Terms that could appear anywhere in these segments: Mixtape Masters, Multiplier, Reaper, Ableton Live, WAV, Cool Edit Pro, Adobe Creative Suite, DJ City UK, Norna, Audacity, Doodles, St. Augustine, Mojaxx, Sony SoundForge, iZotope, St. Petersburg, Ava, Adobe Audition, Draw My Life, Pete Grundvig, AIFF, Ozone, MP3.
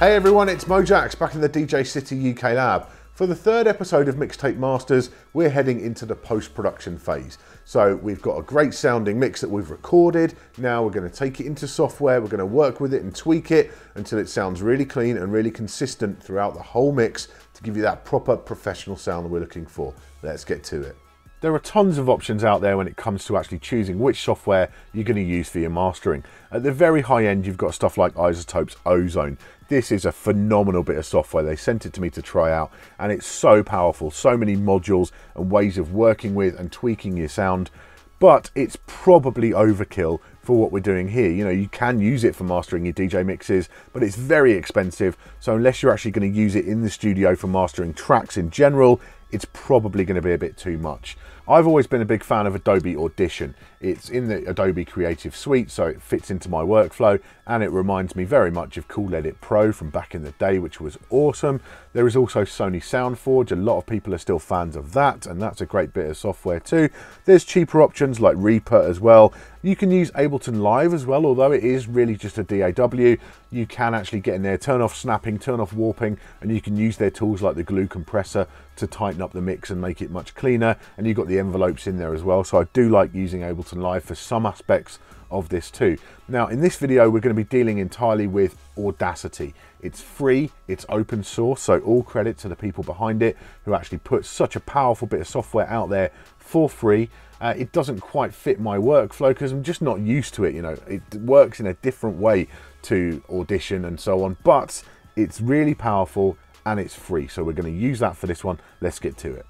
Hey everyone, it's Mojaxx back in the DJ City UK lab. For the third episode of Mixtape Masters, we're heading into the post-production phase. So we've got a great sounding mix that we've recorded. Now we're going to take it into software, we're going to work with it and tweak it until it sounds really clean and really consistent throughout the whole mix to give you that proper professional sound that we're looking for. Let's get to it. There are tons of options out there when it comes to actually choosing which software you're going to use for your mastering. At the very high end, you've got stuff like iZotope's Ozone. This is a phenomenal bit of software. They sent it to me to try out, and it's so powerful. So many modules and ways of working with and tweaking your sound, but it's probably overkill for what we're doing here. You know, you can use it for mastering your DJ mixes, but it's very expensive. So unless you're actually going to use it in the studio for mastering tracks in general, it's probably going to be a bit too much. I've always been a big fan of Adobe Audition. It's in the Adobe Creative Suite, so it fits into my workflow, and it reminds me very much of Cool Edit Pro from back in the day, which was awesome. There is also Sony SoundForge. A lot of people are still fans of that, and that's a great bit of software too. There's cheaper options like Reaper as well. You can use Ableton Live as well, although it is really just a DAW. You can actually get in there, turn off snapping, turn off warping, and you can use their tools like the glue compressor to tighten up the mix and make it much cleaner. And you've got the envelopes in there as well. So I do like using Ableton Live for some aspects of this too. Now in this video, we're going to be dealing entirely with Audacity. It's free, it's open source, so all credit to the people behind it who actually put such a powerful bit of software out there for free. It doesn't quite fit my workflow because I'm just not used to it. You know, it works in a different way to Audition and so on, but it's really powerful and it's free. So we're going to use that for this one. Let's get to it.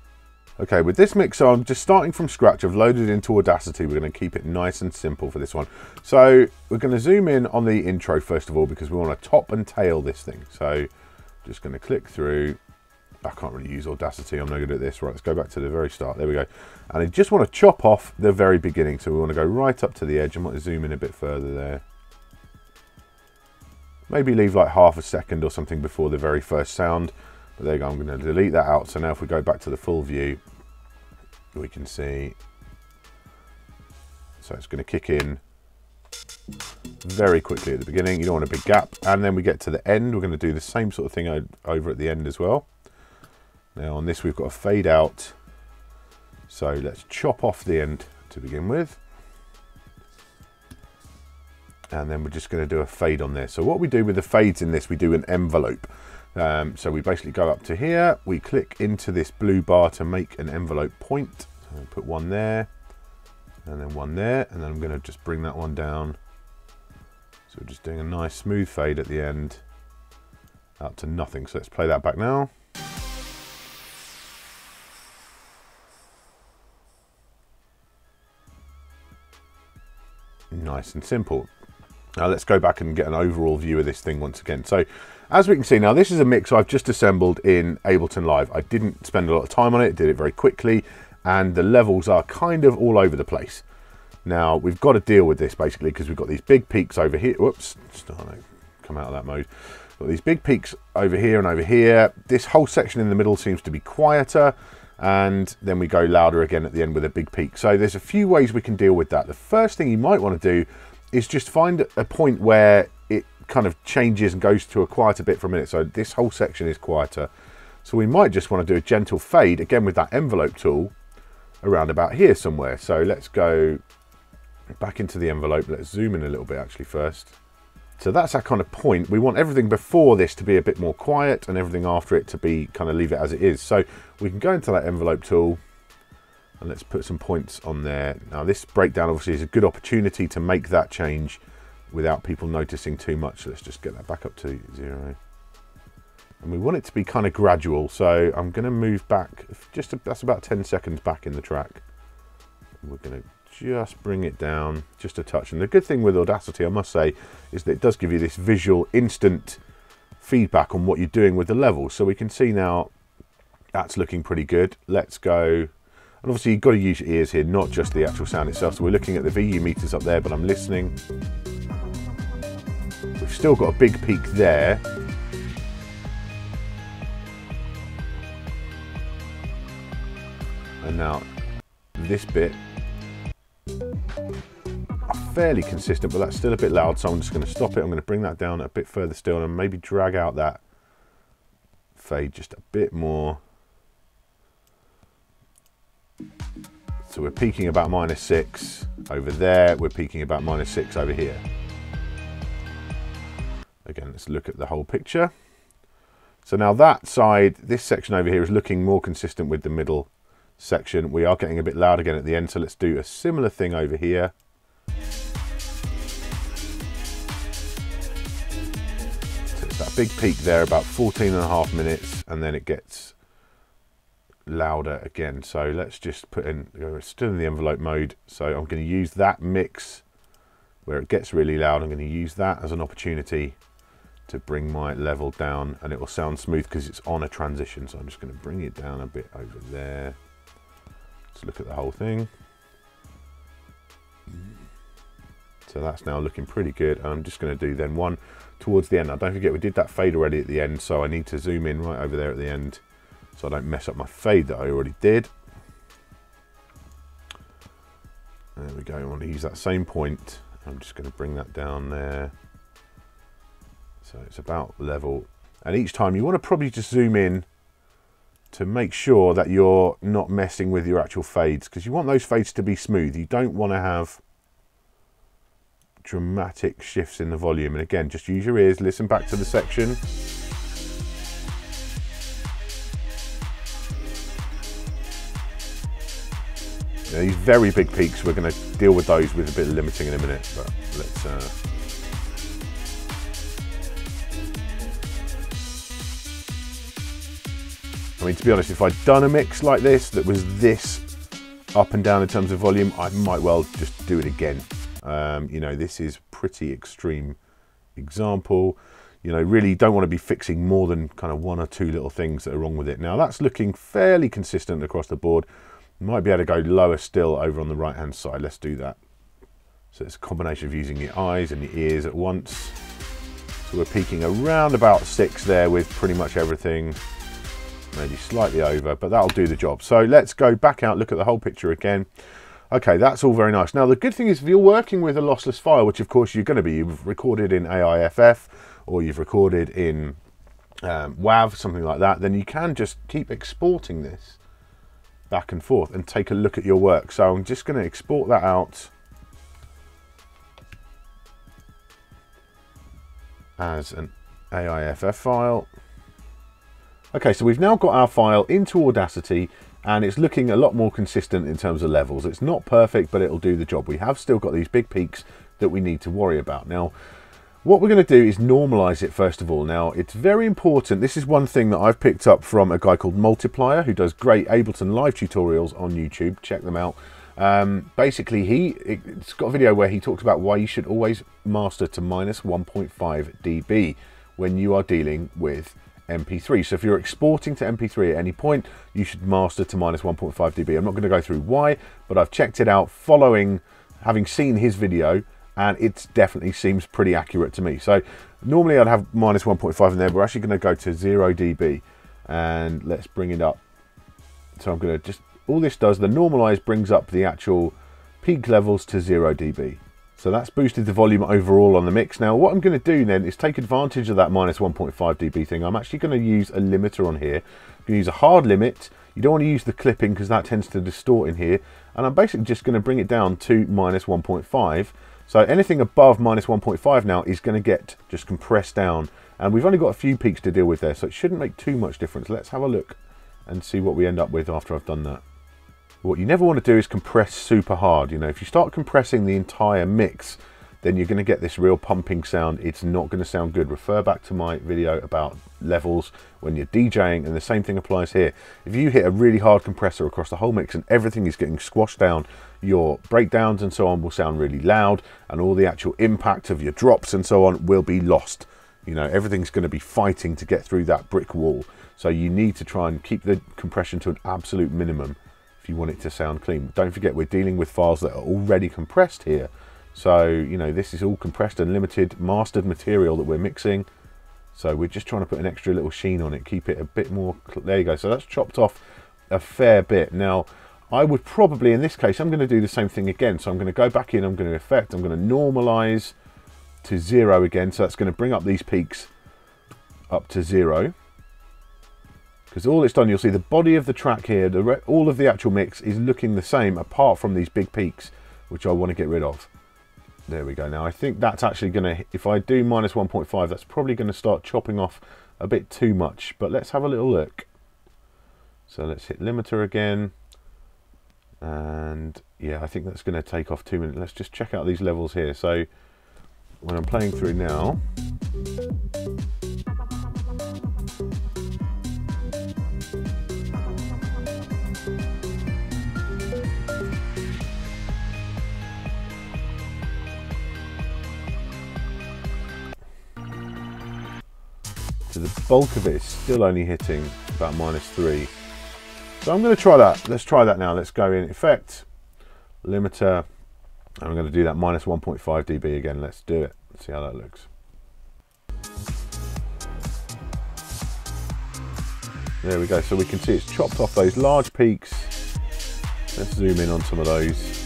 Okay, with this mix, so I'm just starting from scratch. I've loaded into Audacity. We're going to keep it nice and simple for this one. So we're going to zoom in on the intro first of all, because we want to top and tail this thing. So just going to click through. I can't really use Audacity, I'm not good at this. Right, let's go back to the very start. There we go. And I just want to chop off the very beginning. So we want to go right up to the edge. I want to zoom in a bit further there. Maybe leave like half a second or something before the very first sound. But there you go, I'm going to delete that out. So now if we go back to the full view, we can see. So it's going to kick in very quickly at the beginning. You don't want a big gap. And then we get to the end. We're going to do the same sort of thing over at the end as well. Now on this, we've got a fade out. So let's chop off the end to begin with. And then we're just going to do a fade on there. So what we do with the fades in this, we do an envelope. So we basically go up to here, we click into this blue bar to make an envelope point. So put one there and then one there, and then I'm going to just bring that one down. So we're just doing a nice smooth fade at the end up to nothing. So let's play that back now. Nice and simple. Now let's go back and get an overall view of this thing once again. So as we can see now, this is a mix I've just assembled in Ableton Live. I didn't spend a lot of time on it, did it very quickly, and the levels are kind of all over the place. Now we've got to deal with this basically because we've got these big peaks over here. Whoops, come out of that mode. Got these big peaks over here and over here. This whole section in the middle seems to be quieter, and then we go louder again at the end with a big peak. So there's a few ways we can deal with that. The first thing you might want to do is just find a point where it kind of changes and goes to a quieter bit for a minute. So this whole section is quieter. So we might just want to do a gentle fade again with that envelope tool around about here somewhere. So let's go back into the envelope. Let's zoom in a little bit actually first. So that's our kind of point. We want everything before this to be a bit more quiet and everything after it to be kind of leave it as it is. So we can go into that envelope tool and let's put some points on there. Now this breakdown obviously is a good opportunity to make that change without people noticing too much. So let's just get that back up to 0. And we want it to be kind of gradual. So I'm going to move back just, that's about 10 seconds back in the track. We're going to just bring it down just a touch. And the good thing with Audacity, I must say, is that it does give you this visual instant feedback on what you're doing with the levels. So we can see now that's looking pretty good. Let's go. And obviously you've got to use your ears here, not just the actual sound itself. So we're looking at the VU meters up there, but I'm listening. We've still got a big peak there. And now this bit, fairly consistent, but that's still a bit loud, so I'm just going to stop it. I'm going to bring that down a bit further still and maybe drag out that fade just a bit more. So we're peaking about -6 over there. We're peaking about -6 over here. Again, let's look at the whole picture. So now that side, this section over here is looking more consistent with the middle section. We are getting a bit loud again at the end, so let's do a similar thing over here. So it's that big peak there, about 14.5 minutes, and then it gets louder again. So let's just put in, we're still in the envelope mode, so I'm going to use that mix where it gets really loud. I'm going to use that as an opportunity to bring my level down, and it will sound smooth because it's on a transition. So I'm just going to bring it down a bit over there. Let's look at the whole thing. So that's now looking pretty good. I'm just going to do then one towards the end. Now don't forget we did that fade already at the end, so I need to zoom in right over there at the end so I don't mess up my fade that I already did. There we go. I want to use that same point. I'm just going to bring that down there. So it's about level. And each time you want to probably just zoom in to make sure that you're not messing with your actual fades, because you want those fades to be smooth. You don't want to have dramatic shifts in the volume. And again, just use your ears, listen back to the section. Now, these very big peaks, we're going to deal with those with a bit of limiting in a minute, but let's... I mean, to be honest, if I'd done a mix like this, that was this up and down in terms of volume, I might well just do it again. You know, this is pretty extreme example. You know, really don't want to be fixing more than kind of one or two little things that are wrong with it. Now, that's looking fairly consistent across the board. Might be able to go lower still over on the right hand side. Let's do that. So it's a combination of using your eyes and your ears at once. So we're peaking around about 6 there with pretty much everything, maybe slightly over, but that'll do the job. So let's go back out, look at the whole picture again. Okay, that's all very nice. Now the good thing is, if you're working with a lossless file, which of course you're going to be, you've recorded in AIFF or you've recorded in WAV, something like that, then you can just keep exporting this back and forth and take a look at your work. So I'm just going to export that out as an AIFF file. Okay, so we've now got our file into Audacity, and it's looking a lot more consistent in terms of levels. It's not perfect, but it'll do the job. We have still got these big peaks that we need to worry about. Now, what we're going to do is normalize it first of all. Now, it's very important. This is one thing that I've picked up from a guy called Multiplier, who does great Ableton Live tutorials on YouTube. Check them out. Basically, it's got a video where he talks about why you should always master to -1.5 dB when you are dealing with MP3. So if you're exporting to MP3 at any point, you should master to -1.5 dB. I'm not going to go through why, but I've checked it out following having seen his video, and it definitely seems pretty accurate to me. So normally I'd have -1.5 in there, but we're actually going to go to 0 dB, and let's bring it up. So I'm going to just, all this does, the normalize brings up the actual peak levels to 0 dB. So that's boosted the volume overall on the mix. Now what I'm going to do then is take advantage of that -1.5 dB thing. I'm actually going to use a limiter on here. I'm going to use a hard limit. You don't want to use the clipping because that tends to distort in here. And I'm basically just going to bring it down to -1.5. So anything above -1.5 now is going to get just compressed down. And we've only got a few peaks to deal with there, so it shouldn't make too much difference. Let's have a look and see what we end up with after I've done that. What you never want to do is compress super hard. You know, if you start compressing the entire mix, then you're going to get this real pumping sound. It's not going to sound good. Refer back to my video about levels when you're DJing, and the same thing applies here. If you hit a really hard compressor across the whole mix and everything is getting squashed down, your breakdowns and so on will sound really loud, and all the actual impact of your drops and so on will be lost. You know, everything's going to be fighting to get through that brick wall. So you need to try and keep the compression to an absolute minimum if you want it to sound clean. Don't forget, we're dealing with files that are already compressed here. So, you know, this is all compressed and limited, mastered material that we're mixing. So we're just trying to put an extra little sheen on it, keep it a bit more, there you go. So that's chopped off a fair bit. Now, I would probably, in this case, I'm going to do the same thing again. So I'm going to go back in, I'm going to Effect, I'm going to normalize to 0 again. So that's going to bring up these peaks up to 0. Because all it's done, you'll see the body of the track here, all of the actual mix is looking the same apart from these big peaks, which I want to get rid of. There we go. Now I think that's actually going to, if I do minus 1.5, that's probably going to start chopping off a bit too much. But let's have a little look. So let's hit limiter again. And yeah, I think that's going to take off 2 minutes. Let's just check out these levels here. So when I'm playing through now, so the bulk of it is still only hitting about -3. So I'm going to try that. Let's try that now. Let's go in Effect, Limiter, and I'm going to do that minus 1.5 dB again. Let's do it. Let's see how that looks. There we go. So we can see it's chopped off those large peaks. Let's zoom in on some of those.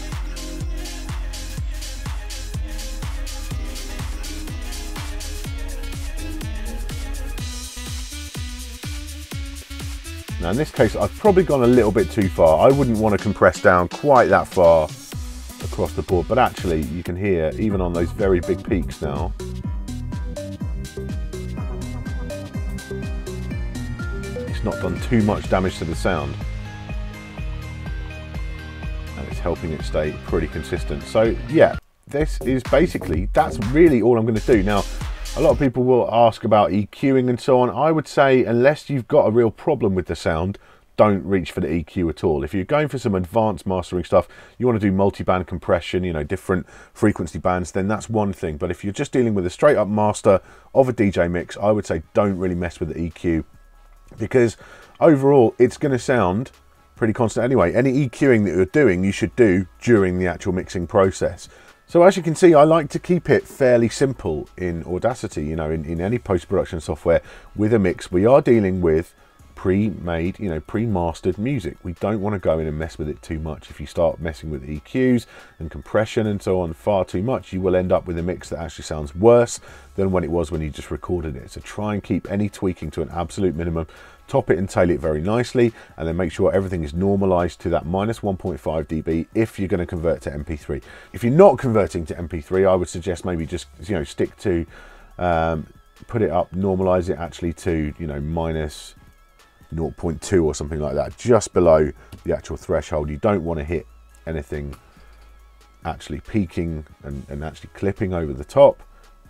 Now in this case, I've probably gone a little bit too far. I wouldn't want to compress down quite that far across the board, but actually you can hear even on those very big peaks now. It's not done too much damage to the sound. And it's helping it stay pretty consistent. So yeah, this is basically, that's really all I'm going to do. Now, a lot of people will ask about EQing and so on. I would say unless you've got a real problem with the sound, don't reach for the EQ at all. If you're going for some advanced mastering stuff, you want to do multi-band compression, you know, different frequency bands, then that's one thing. But if you're just dealing with a straight up master of a DJ mix, I would say don't really mess with the EQ, because overall it's going to sound pretty constant anyway. Any EQing that you're doing, you should do during the actual mixing process. So as you can see, I like to keep it fairly simple in Audacity, you know, in any post-production software with a mix. We are dealing with pre-made, you know, pre-mastered music. We don't want to go in and mess with it too much. If you start messing with EQs and compression and so on far too much, you will end up with a mix that actually sounds worse than when it was when you just recorded it. So try and keep any tweaking to an absolute minimum. Top it and tail it very nicely, and then make sure everything is normalized to that minus 1.5 dB if you're going to convert to MP3. If you're not converting to MP3, I would suggest maybe just, you know, stick to, put it up, normalize it actually to, you know, minus 0.2 or something like that, just below the actual threshold. You don't want to hit anything actually peaking and actually clipping over the top.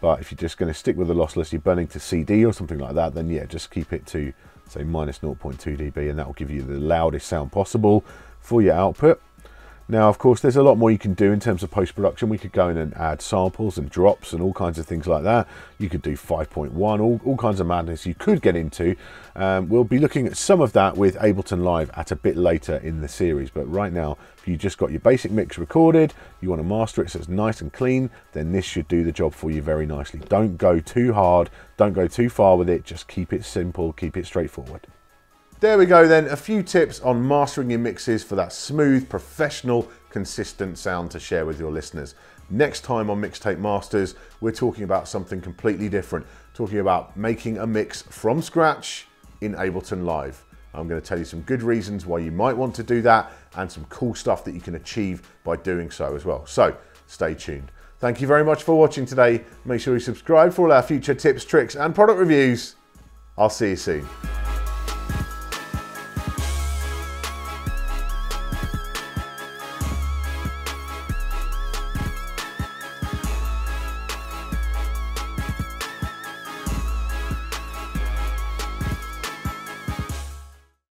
But if you're just going to stick with the lossless, you're burning to CD or something like that, then yeah, just keep it to say minus 0.2 dB, and that will give you the loudest sound possible for your output. Now of course there's a lot more you can do in terms of post-production. We could go in and add samples and drops and all kinds of things like that. You could do 5.1, all kinds of madness you could get into. We'll be looking at some of that with Ableton Live at a bit later in the series, but right now if you just got your basic mix recorded, you want to master it so it's nice and clean, then this should do the job for you very nicely. Don't go too hard, don't go too far with it, just keep it simple, keep it straightforward. There we go then, a few tips on mastering your mixes for that smooth, professional, consistent sound to share with your listeners. Next time on Mixtape Masters, we're talking about something completely different, talking about making a mix from scratch in Ableton Live. I'm going to tell you some good reasons why you might want to do that and some cool stuff that you can achieve by doing so as well. So stay tuned. Thank you very much for watching today. Make sure you subscribe for all our future tips, tricks and product reviews. I'll see you soon.